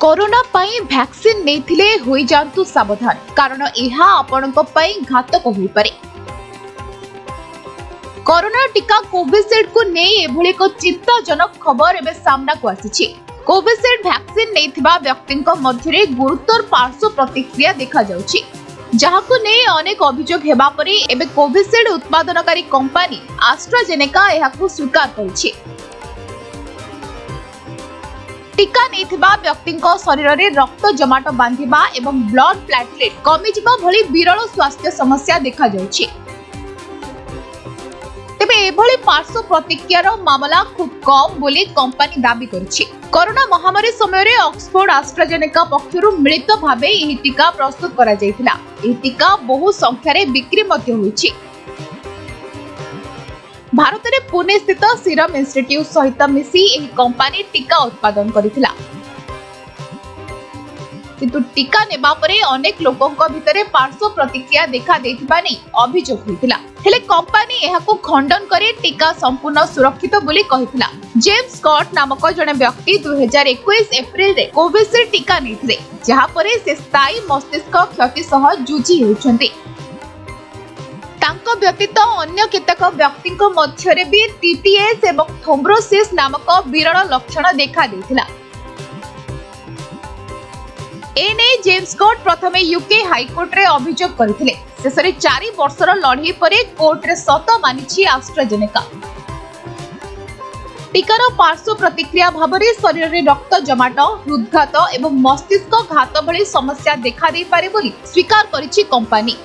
Corona पई vaccine नेथिले होई जानतु सावधान कारण एहा आपनक पई घातक होई पारे। कोरोना टीका कोविशील्ड को नै एभुले को चिंताजनक खबर एबे सामना को आसीछि। कोविशील्ड वैक्सीन नेथिबा व्यक्तिक मध्यरे गुरुतर पार्श्व प्रतिक्रिया देखा जाउछि, जहाको नै अनेक अभियोग हेबा परे एबे कोविशील्ड उत्पादनकारी कंपनी अस्ट्रोजेनिका एहाको स्वीकार करछि। टीका नेथिबा व्यक्तिक शरीर में रक्त जमाट बांधिबा एवं ब्लड प्लेटलेट कमिजिबा भली विरल स्वास्थ्य समस्या देखा जाउछि। तबे एभली पार्श्व प्रतिक्रियार मामला खूब कम बोली कंपनी दाबी करछि। कोरोना महामारी समय रे ऑक्सफोर्ड अस्ट्रोजेनिका पक्षरु मिलित भाबे एही टीका प्रस्तुत करा जायतिला। एही टीका बहु संख्या रे बिक्री मध्ये होइछि। भारत रे पुणे स्थित सीरम इंस्टीट्यूट सहित मिसी एही कंपनी टीका उत्पादन करिथिला, किंतु टीका नेबा परे अनेक लोकंक भितरे पार्श्व प्रतिक्रिया देखा देथिबा नै अभियोग होइथिला। हेले कंपनी एहाको खंडन करे टीका संपूर्ण सुरक्षित बोली कहिथिला। जेम्स स्कॉट नामक जने व्यक्ति 2021 एप्रिल रे कोविशील्ड टीका नेथिले, जहा परे से स्थायी मस्तिष्क क्षति सह जुझी होछन्ते। तांको व्यतीत अन्य केतक व्यक्तिक मध्यरे भी टीटीएस एवं थ्रोम्बोसिस नामक विरल लक्षण देखा देथिला। एने जेम्स स्कॉट प्रथमे यूके हाईकोर्ट रे अभियोग करथिले। शेषरे 4 वर्षर लड़ाई परे कोर्ट रे सत मानिछि अस्ट्रोजेनिका। टीकार पार्श्व प्रतिक्रिया भाबरे शरीर रे रक्त जमाट, हृदघात एवं मस्तिष्क घात भली समस्या देखा दे पारे बोली स्वीकार करिछि कंपनी।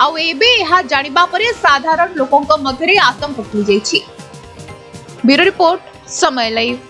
आउ एबे यह जानिबा परे साधारण लोकंक मध्यरे आतंक फैली जाइछि। Bureau report, Samay live.